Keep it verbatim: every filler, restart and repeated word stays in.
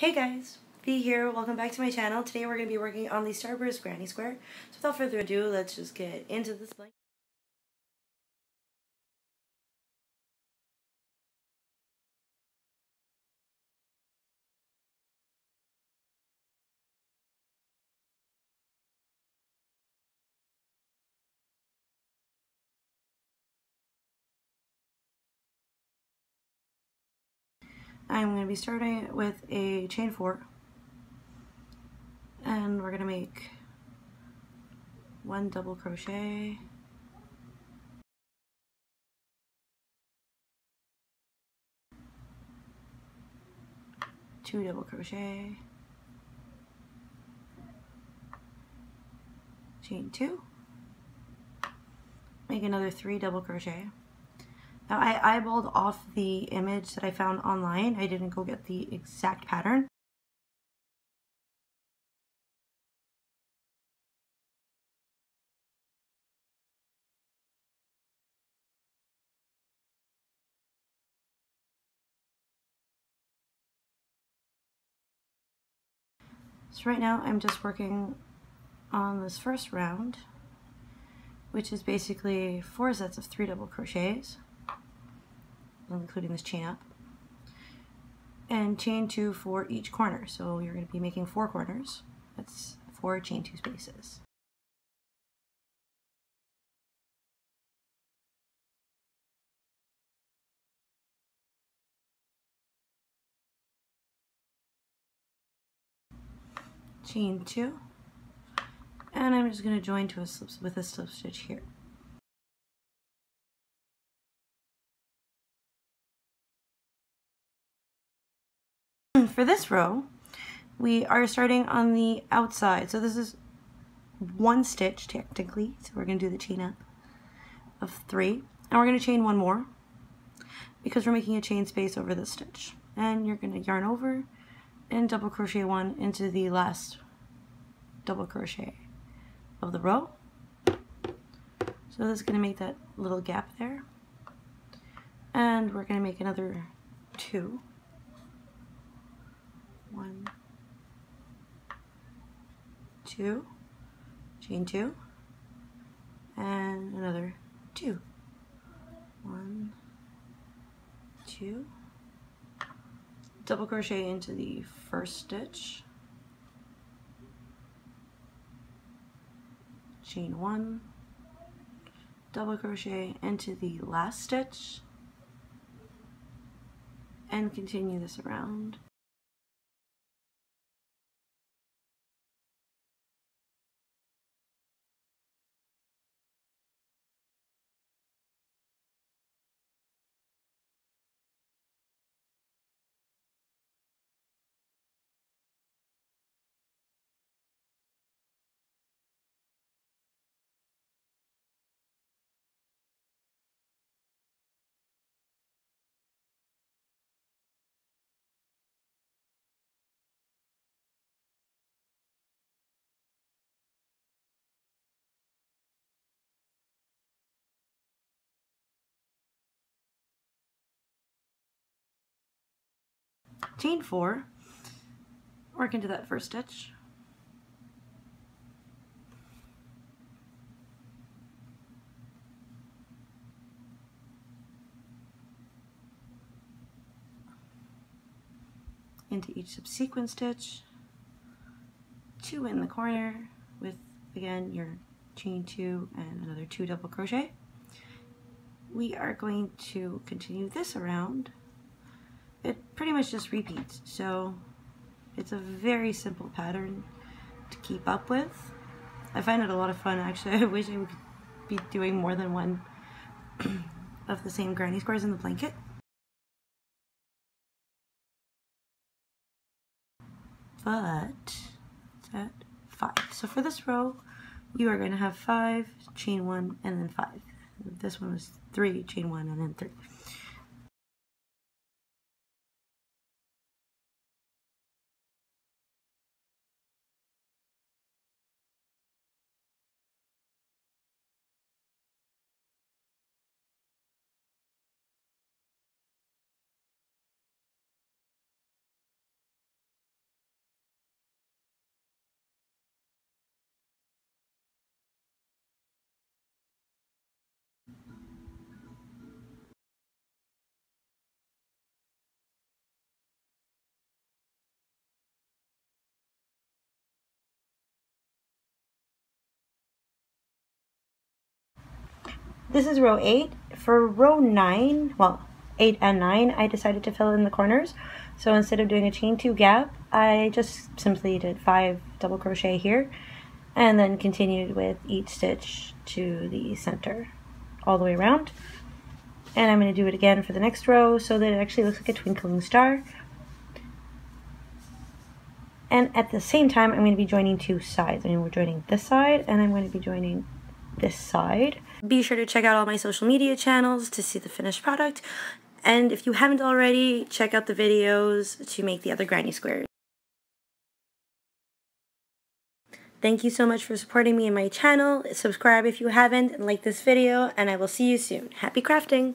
Hey guys, V here, welcome back to my channel. Today we're going to be working on the Starburst Granny Square. So without further ado, let's just get into this blank. I'm going to be starting with a chain four, and we're going to make one double crochet, two double crochet, chain two, make another three double crochet. Now, I eyeballed off the image that I found online. I didn't go get the exact pattern. So right now I'm just working on this first round, which is basically four sets of three double crochets, including this chain up, and chain two for each corner. So you're going to be making four corners. That's four chain two spaces. Chain two, and I'm just going to join to a slip with a slip stitch here. For this row, we are starting on the outside. So this is one stitch technically. So we're going to do the chain up of three, and we're going to chain one more because we're making a chain space over this stitch. And you're going to yarn over and double crochet one into the last double crochet of the row. So this is going to make that little gap there, and we're going to make another two. One, two, chain two, and another two. One, two, double crochet into the first stitch, chain one, double crochet into the last stitch, and continue this around. Chain four, work into that first stitch, into each subsequent stitch, two in the corner with, again, your chain two and another two double crochet. We are going to continue this around. It pretty much just repeats, so it's a very simple pattern to keep up with. I find it a lot of fun, actually. I wish I would be doing more than one of the same granny squares in the blanket. But it's at five. So for this row, you are going to have five, chain one, and then five. This one was three, chain one, and then three. This is row eight. For row nine, well, eight and nine, I decided to fill in the corners. So instead of doing a chain two gap, I just simply did five double crochet here and then continued with each stitch to the center all the way around. And I'm going to do it again for the next row so that it actually looks like a twinkling star. And at the same time, I'm going to be joining two sides. I mean, we're joining this side and I'm going to be joining this side. Be sure to check out all my social media channels to see the finished product, and if you haven't already, check out the videos to make the other granny squares. Thank you so much for supporting me and my channel. Subscribe if you haven't, and like this video, and I will see you soon. Happy crafting!